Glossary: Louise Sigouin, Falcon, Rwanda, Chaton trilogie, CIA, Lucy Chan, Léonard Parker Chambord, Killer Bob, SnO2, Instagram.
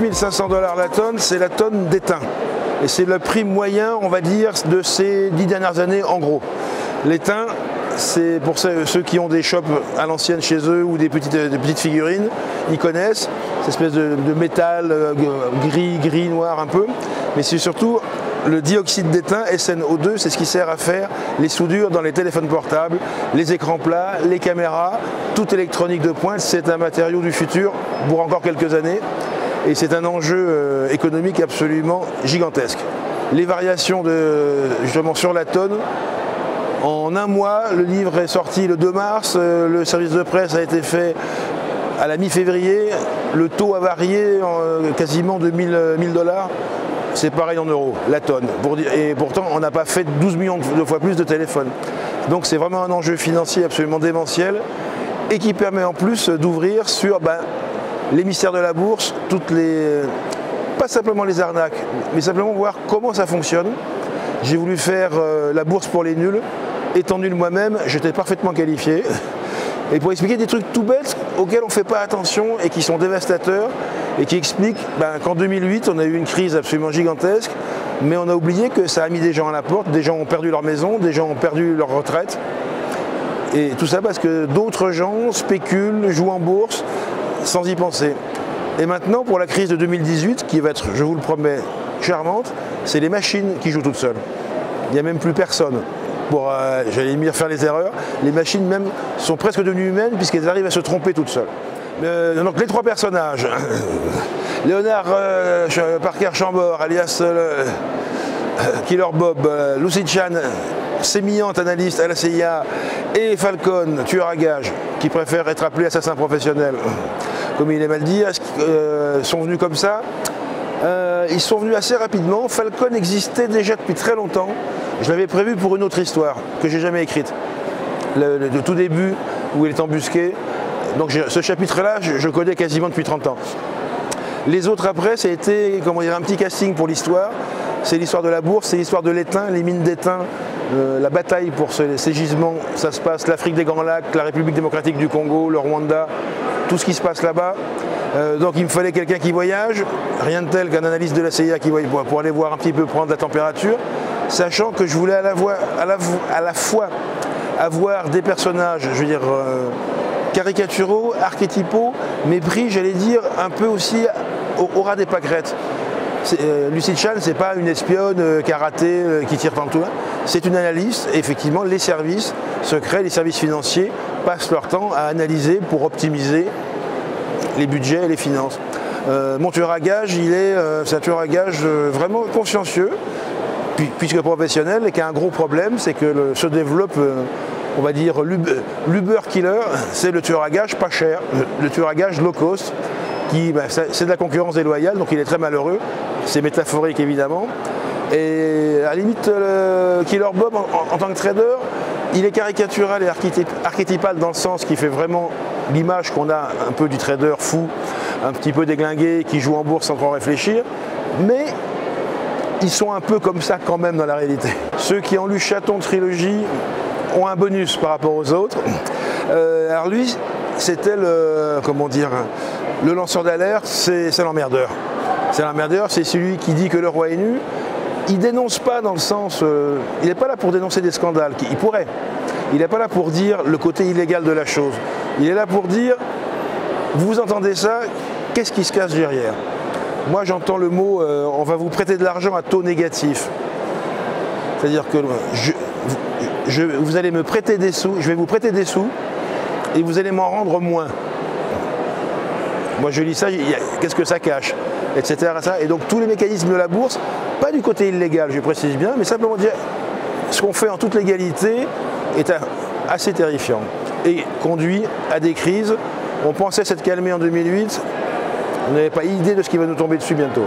$9 500 la tonne, c'est la tonne d'étain. Et c'est le prix moyen, on va dire, de ces 10 dernières années en gros. L'étain, c'est pour ceux qui ont des shops à l'ancienne chez eux ou des petites figurines, ils connaissent, cette espèce de métal gris, noir un peu. Mais c'est surtout le dioxyde d'étain, SnO2, c'est ce qui sert à faire les soudures dans les téléphones portables, les écrans plats, les caméras, toute électronique de pointe. C'est un matériau du futur pour encore quelques années. Et c'est un enjeu économique absolument gigantesque. Les variations justement sur la tonne, en un mois, le livre est sorti le 2 mars, le service de presse a été fait à la mi-février, le taux a varié quasiment de 1000 $, c'est pareil en euros, la tonne. Et pourtant, on n'a pas fait 12 millions de fois plus de téléphones. Donc c'est vraiment un enjeu financier absolument démentiel et qui permet en plus d'ouvrir sur les mystères de la bourse, pas simplement les arnaques, mais simplement voir comment ça fonctionne. J'ai voulu faire la bourse pour les nuls. Étant nul moi-même, j'étais parfaitement qualifié. Et pour expliquer des trucs tout bêtes auxquels on ne fait pas attention et qui sont dévastateurs et qui expliquent qu'en 2008, on a eu une crise absolument gigantesque, mais on a oublié que ça a mis des gens à la porte, des gens ont perdu leur maison, des gens ont perdu leur retraite. Et tout ça parce que d'autres gens spéculent, jouent en bourse, sans y penser. Et maintenant, pour la crise de 2018, qui va être, je vous le promets, charmante, c'est les machines qui jouent toutes seules. Il n'y a même plus personne pour, j'allais dire, faire les erreurs. Les machines même sont presque devenues humaines puisqu'elles arrivent à se tromper toutes seules. Donc les trois personnages, Léonard Parker Chambord, alias Killer Bob, Lucy Chan, sémillante analyste à la CIA, et Falcon, tueur à gages, qui préfère être appelé assassin professionnel, comme il est mal dit, sont venus comme ça. Ils sont venus assez rapidement. Falcon existait déjà depuis très longtemps. Je l'avais prévu pour une autre histoire que j'ai jamais écrite, le tout début où il est embusqué. Donc ce chapitre-là, je connais quasiment depuis 30 ans. Les autres après, ça a été, comment dire, un petit casting pour l'histoire. C'est l'histoire de la bourse, c'est l'histoire de l'étain, les mines d'étain, la bataille pour ces gisements. Ça se passe l'Afrique des Grands Lacs, la République démocratique du Congo, le Rwanda, tout ce qui se passe là-bas. Donc il me fallait quelqu'un qui voyage, rien de tel qu'un analyste de la CIA qui voyage pour aller voir un petit peu, prendre la température, sachant que je voulais à la fois avoir des personnages, je veux dire, caricaturaux, archétypaux, mais pris, j'allais dire, un peu aussi au ras des pâquerettes. Lucy Chan, c'est pas une espionne karaté qui tire partout, c'est une analyste. Et effectivement, les services secrets, les services financiers passent leur temps à analyser pour optimiser les budgets et les finances. Mon tueur à gage, c'est un tueur à gage vraiment consciencieux, puisque professionnel, et qui a un gros problème, c'est que se développe, on va dire, l'Uber Killer, c'est le tueur à gage pas cher, le tueur à gage low cost, c'est de la concurrence déloyale, donc il est très malheureux, c'est métaphorique évidemment. Et à la limite, Killer Bob, en tant que trader, il est caricatural et archétypal dans le sens qu'il fait vraiment l'image qu'on a un peu du trader fou, un petit peu déglingué, qui joue en bourse sans trop réfléchir, mais ils sont un peu comme ça quand même dans la réalité. Ceux qui ont lu Chaton trilogie ont un bonus par rapport aux autres. Alors lui, c'était le lanceur d'alerte, c'est l'emmerdeur. C'est l'emmerdeur, c'est celui qui dit que le roi est nu. Il dénonce pas dans le sens... il n'est pas là pour dénoncer des scandales, il pourrait. Il n'est pas là pour dire le côté illégal de la chose. Il est là pour dire, vous entendez ça, qu'est-ce qui se cache derrière? Moi j'entends le mot, on va vous prêter de l'argent à taux négatif. C'est-à-dire que vous allez me prêter des sous, je vais vous prêter des sous, et vous allez m'en rendre moins. Moi je lis ça, qu'est-ce que ça cache, etc. Et donc tous les mécanismes de la bourse, pas du côté illégal, je précise bien, mais simplement dire ce qu'on fait en toute légalité est assez terrifiant et conduit à des crises. On pensait s'être calmé en 2008, on n'avait pas idée de ce qui va nous tomber dessus bientôt.